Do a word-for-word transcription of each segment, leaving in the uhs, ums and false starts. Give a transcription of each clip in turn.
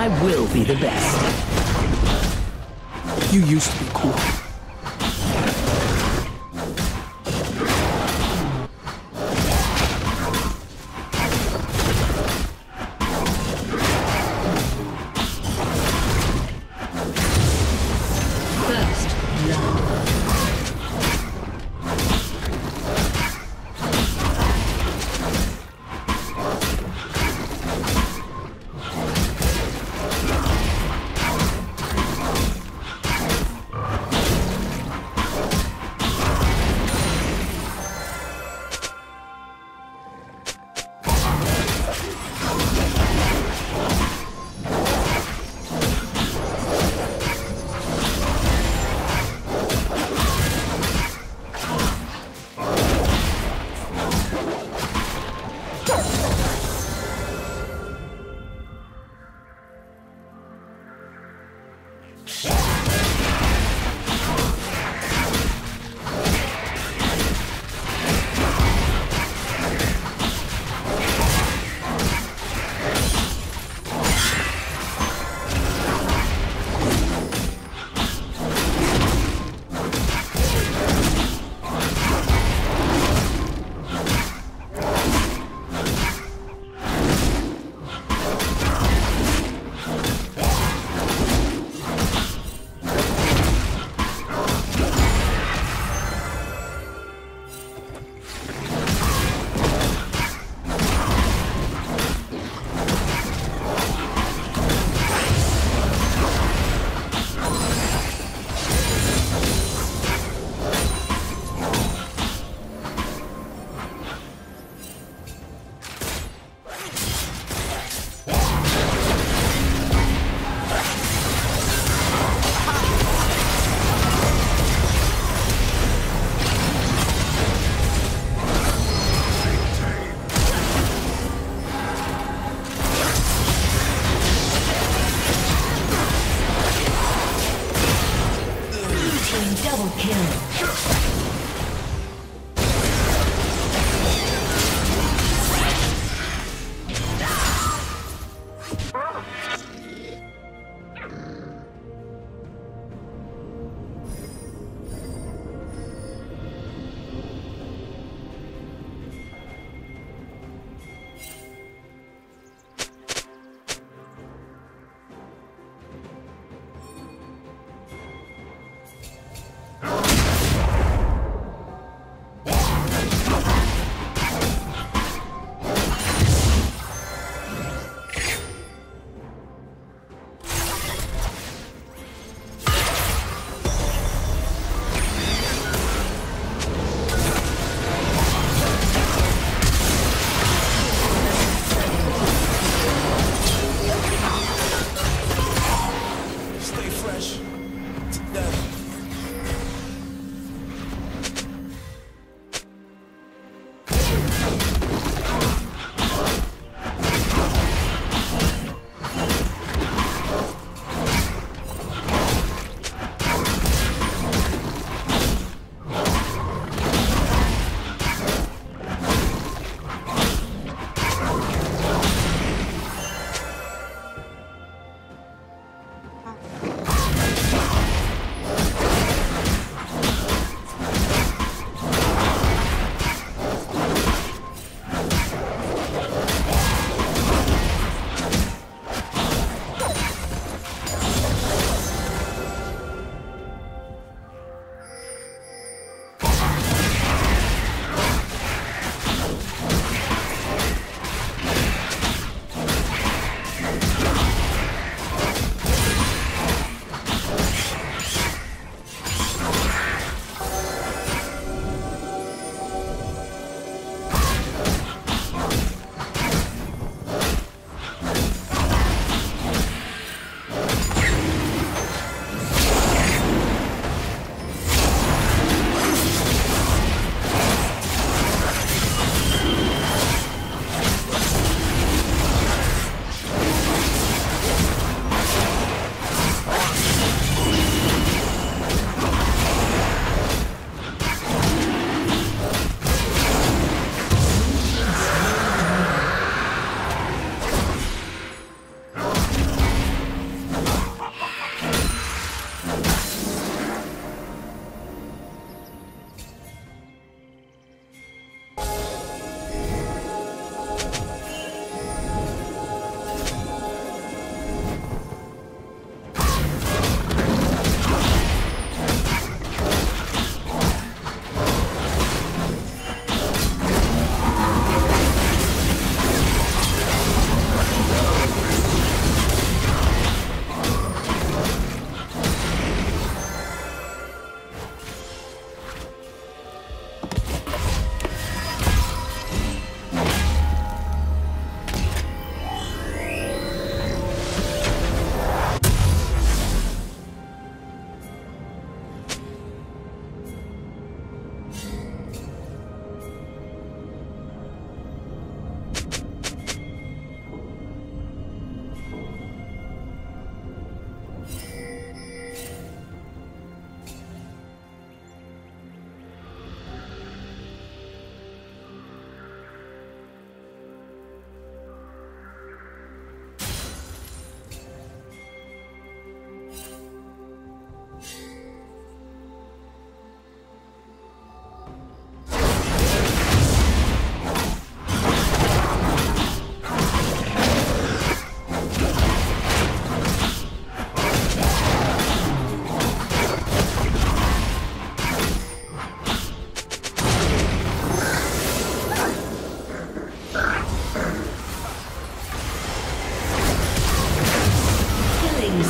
I will be the best. You used to be cool. You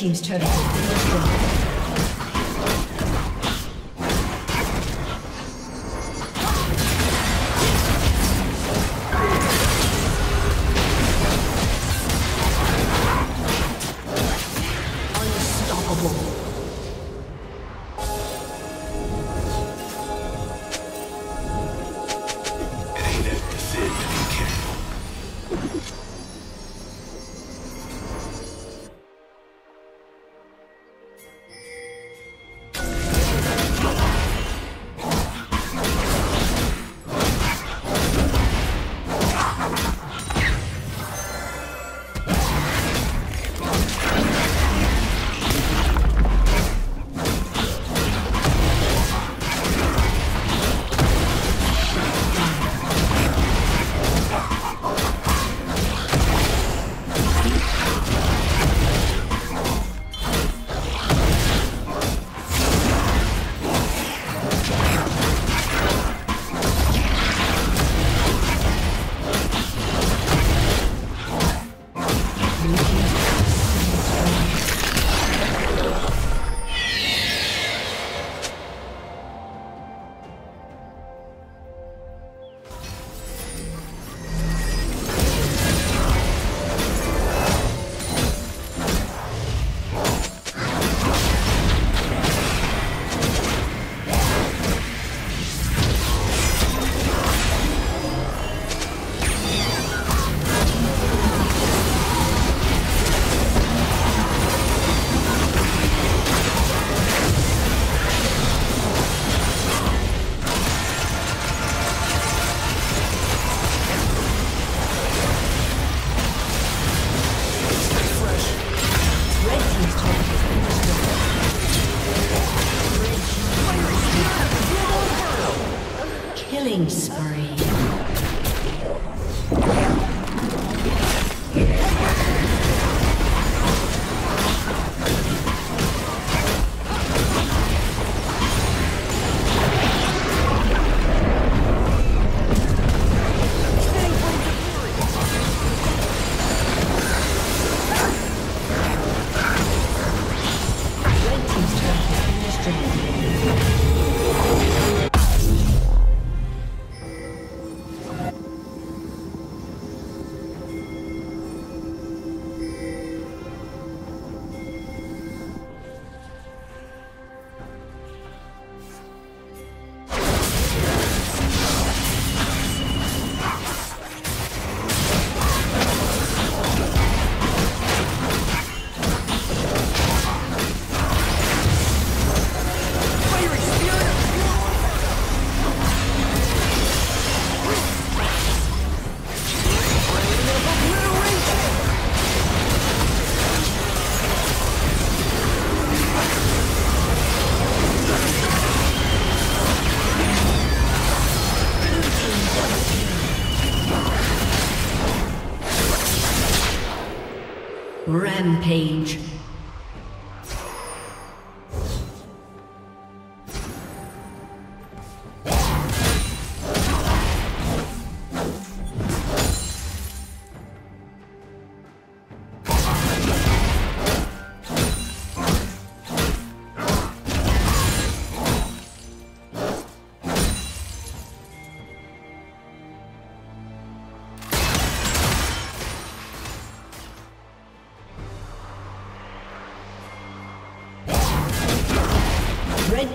team's turret has been destroyed. Rampage. Red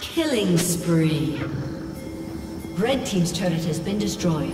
Killing spree. Red team's turret has been destroyed.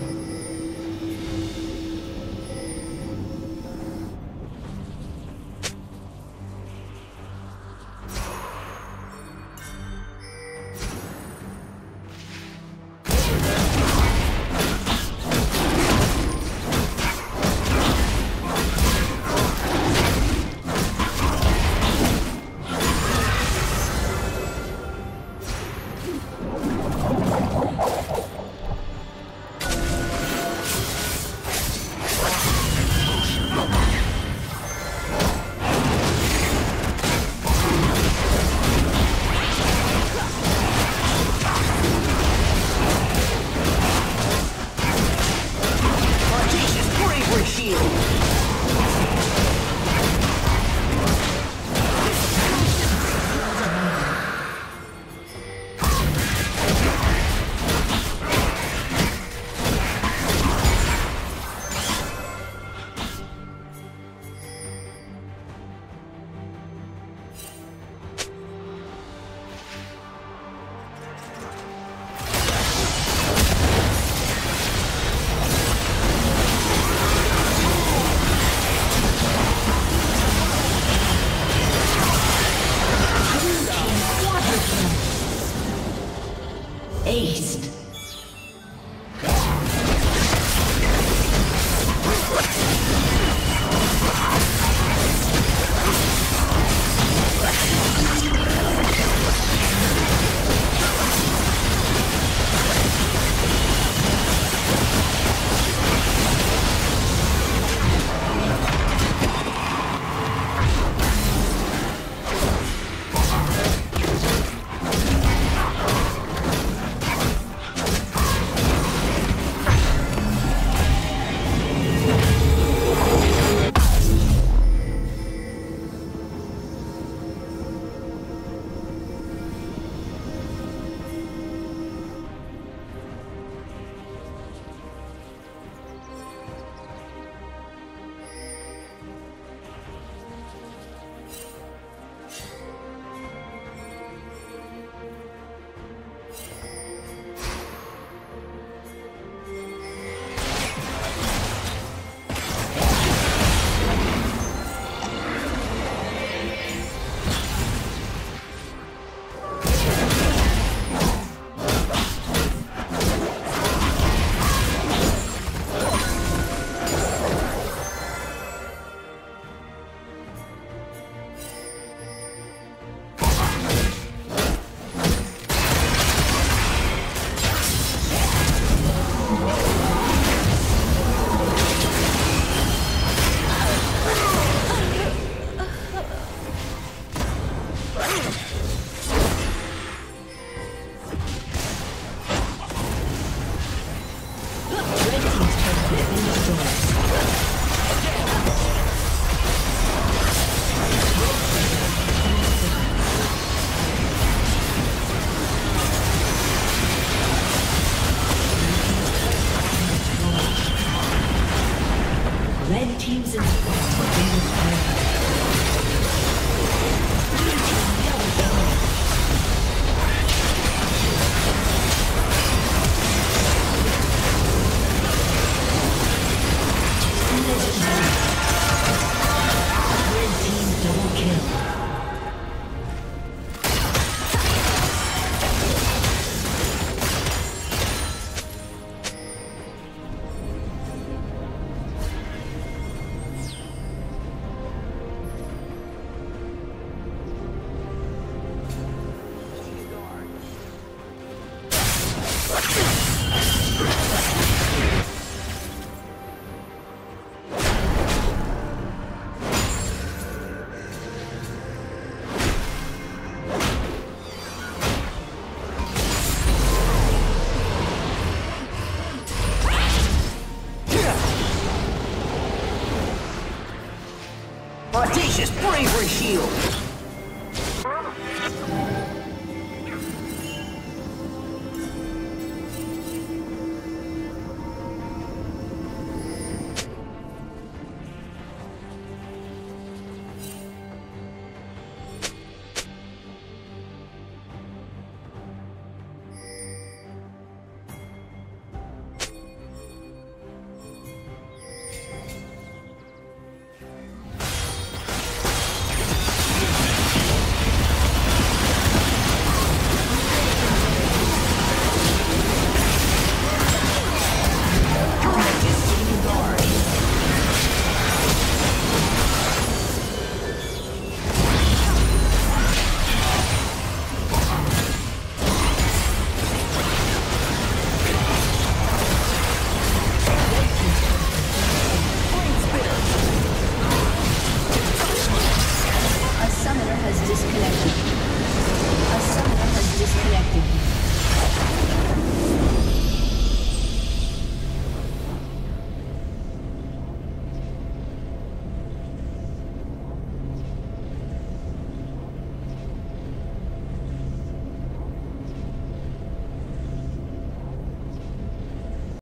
Audacious bravery shield!